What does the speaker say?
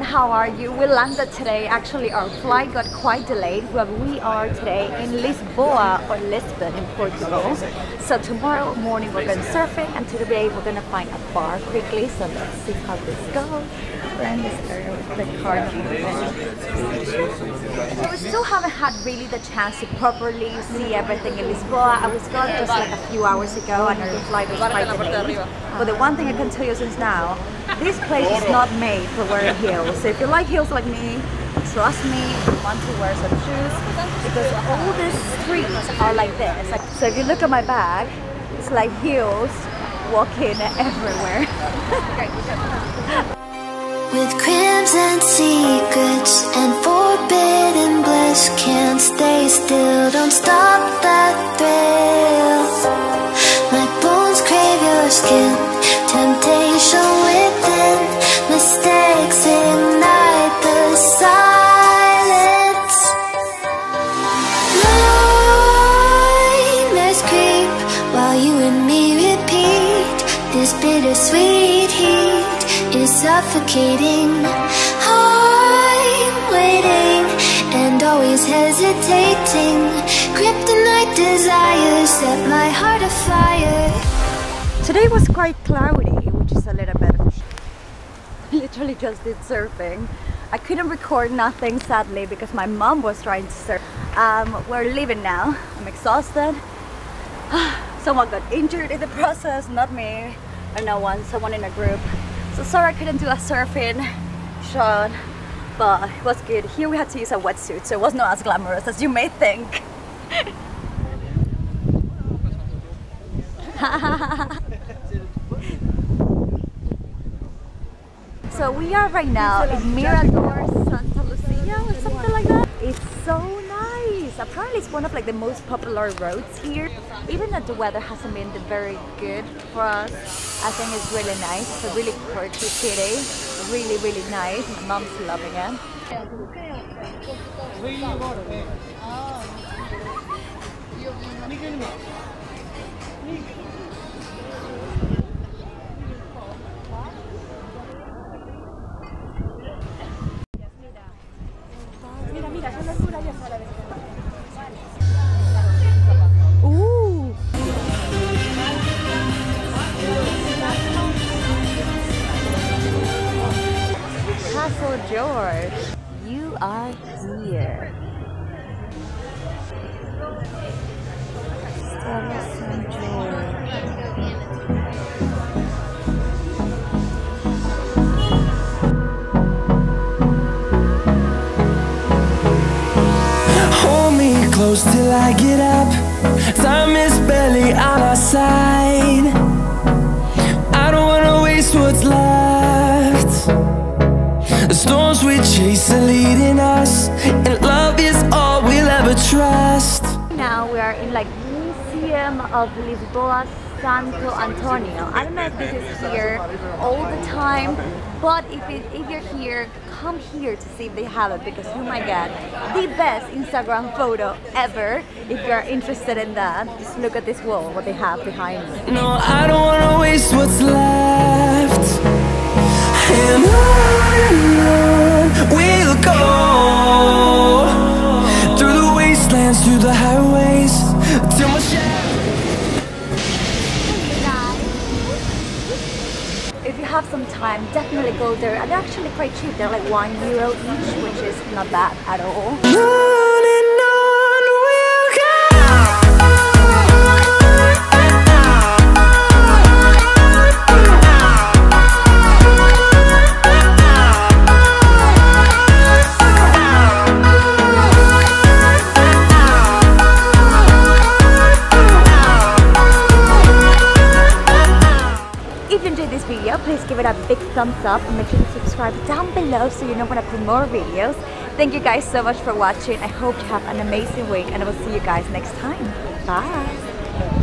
How are you? We landed today. Actually, our flight got quite delayed, but we are today in Lisboa, or Lisbon in Portugal. So tomorrow morning we're going surfing, and today we're going to find a bar quickly, so let's see how this goes. We're in this area with the car. So we still haven't had really the chance to properly see everything in Lisboa. I was gone just like a few hours ago, and our flight was quite delayed. But the one thing I can tell you since now, this place is not made for wearing heels. So if you like heels like me, trust me, you want to wear some shoes, because all the streets are like this. So if you look at my bag, it's like heels walking everywhere. With crimson secrets and forbidden bliss, can't stay still, don't stop that thrill. My bones crave your skin, temptation within, mistakes ignite the silence. Nightmares creep while you and me repeat. This bittersweet heat is suffocating. I'm waiting and always hesitating. Kryptonite desires set my heart afire. Today was quite cloudy, which is a little bit of I literally just did surfing. I couldn't record nothing, sadly, because my mom was trying to surf. We're leaving now. I'm exhausted. Someone got injured in the process, not me or no one, someone in a group. So sorry I couldn't do a surfing shot, but it was good. Here we had to use a wetsuit, so it was not as glamorous as you may think. So we are right now in Mirador Santa Lucía or something like that. It's so nice. Apparently it's one of like the most popular roads here. Even though the weather hasn't been very good for us, I think it's really nice. It's a really quirky city. Really, really nice. My mom's loving it. Close till I get up, time is barely on our side. I don't wanna waste what's left. The storms we chase are leading us, and love is all we'll ever trust. Now we are in like Museum of Lisboa, Santo Antonio. I don't know if this is here all the time, but if you're here, come here to see if they have it, because you might get the best Instagram photo ever. If you're interested in that, just look at this wall, what they have behind me. No, I don't want to waste what's left, and on we'll go through the wastelands, through the highways, till my shadow. Have some time, definitely go there, and they're actually quite cheap. They're like €1 each, which is not bad at all. Please give it a big thumbs up and make sure to subscribe down below so you know when I put more videos. Thank you guys so much for watching. I hope you have an amazing week and I will see you guys next time. Bye.